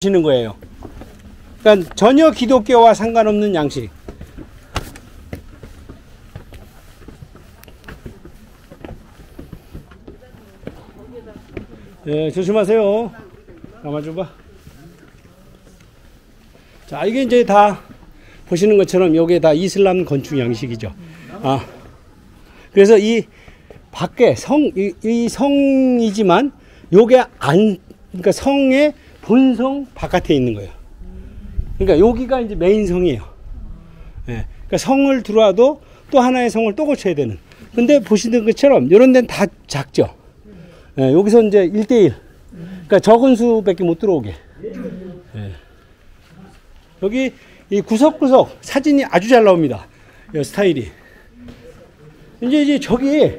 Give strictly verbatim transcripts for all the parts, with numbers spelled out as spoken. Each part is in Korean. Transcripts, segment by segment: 하시는 거예요. 그러니까 전혀 기독교와 상관없는 양식. 네, 조심하세요. 감아줘봐. 자, 이게 이제 다 보시는 것처럼 여기에 다 이슬람 건축 양식이죠. 아, 그래서 이 밖에 성, 이, 이 성이지만 요게 안, 그러니까 성의 본성 바깥에 있는 거예요. 그러니까 여기가 이제 메인 성이에요. 예, 그러니까 성을 들어와도 또 하나의 성을 또 고쳐야 되는. 근데 보시는 것처럼 이런 데는 다 작죠. 예, 여기서 이제 일 대 일. 그러니까 적은 수밖에 못 들어오게. 예. 여기 이 구석구석 사진이 아주 잘 나옵니다. 이 스타일이. 이제 이제 저기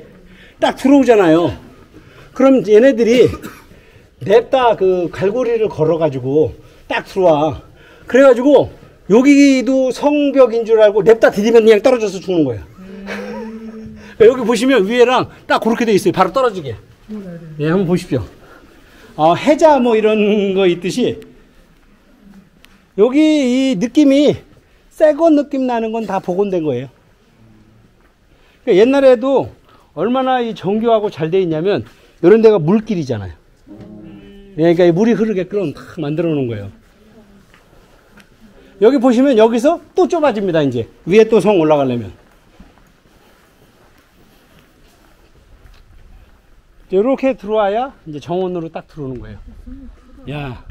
딱 들어오잖아요. 그럼 얘네들이 냅다 그 갈고리를 걸어가지고 딱 들어와. 그래가지고 여기도 성벽인 줄 알고 냅다 디디면 그냥 떨어져서 죽는 거예요. 여기 보시면 위에랑 딱 그렇게 돼 있어요. 바로 떨어지게. 예, 한번 보십시오. 아, 해자 뭐 이런 거 있듯이 여기 이 느낌이 새거 느낌 나는 건 다 복원된 거예요. 그러니까 옛날에도 얼마나 이 정교하고 잘 돼 있냐면 이런 데가 물길이잖아요. 그러니까 이 물이 흐르게끔 다 만들어 놓은 거예요. 여기 보시면 여기서 또 좁아집니다. 이제 위에 또 성 올라가려면 이렇게 들어와야 이제 정원으로 딱 들어오는 거예요. 야,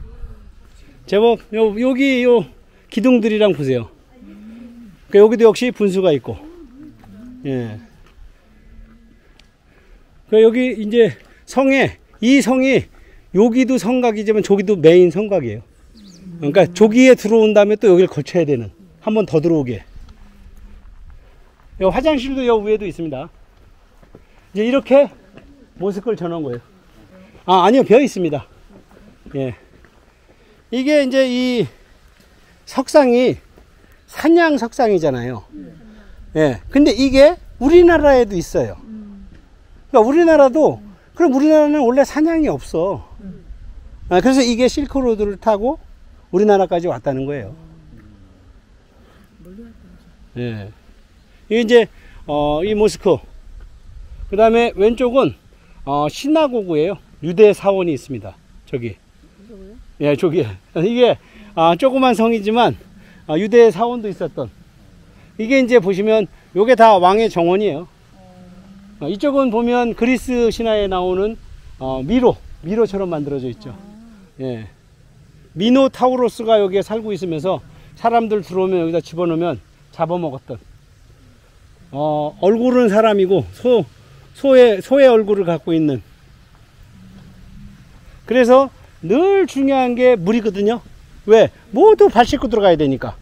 제법 요, 여기 요 기둥들이랑 보세요. 그러니까 여기도 역시 분수가 있고, 예. 그러니까 여기 이제 성에 이 성이 여기도 성곽이지만 저기도 메인 성곽이에요. 그러니까 조기에 들어온 다음에 또 여기를 거쳐야 되는, 한 번 더 들어오게. 요 화장실도 요 위에도 있습니다. 이제 이렇게 모스크를 전한 거예요. 아, 아니요, 비어 있습니다. 예. 이게 이제 이 석상이 산양 석상이잖아요. 예. 근데 이게 우리나라에도 있어요. 그러니까 우리나라도, 그럼 우리나라는 원래 산양이 없어. 아, 그래서 이게 실크로드를 타고 우리나라까지 왔다는 거예요. 예. 이게 이제, 어, 이 모스크. 그 다음에 왼쪽은, 어, 시나고그예요. 유대 사원이 있습니다. 저기. 예, 저기. 이게, 아, 조그만 성이지만, 아, 유대 사원도 있었던. 이게 이제 보시면, 요게 다 왕의 정원이에요. 어, 이쪽은 보면 그리스 신화에 나오는, 어, 미로. 미로처럼 만들어져 있죠. 예. 미노타우로스가 여기에 살고 있으면서 사람들 들어오면 여기다 집어넣으면 잡아먹었던, 어, 얼굴은 사람이고 소, 소의, 소의 얼굴을 갖고 있는. 그래서 늘 중요한 게 물이거든요. 왜? 모두 발 씻고 들어가야 되니까.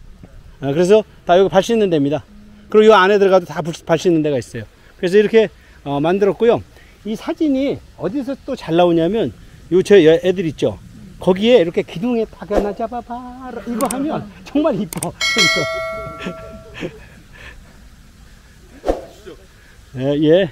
아, 그래서 다 여기 발 씻는 데입니다. 그리고 이 안에 들어가도 다 발 씻는 데가 있어요. 그래서 이렇게 어, 만들었고요. 이 사진이 어디서 또 잘 나오냐면 요 저 애들 있죠. 거기에 이렇게 기둥에 박아나 잡아봐 이거 하면 정말 이뻐. 예, 예.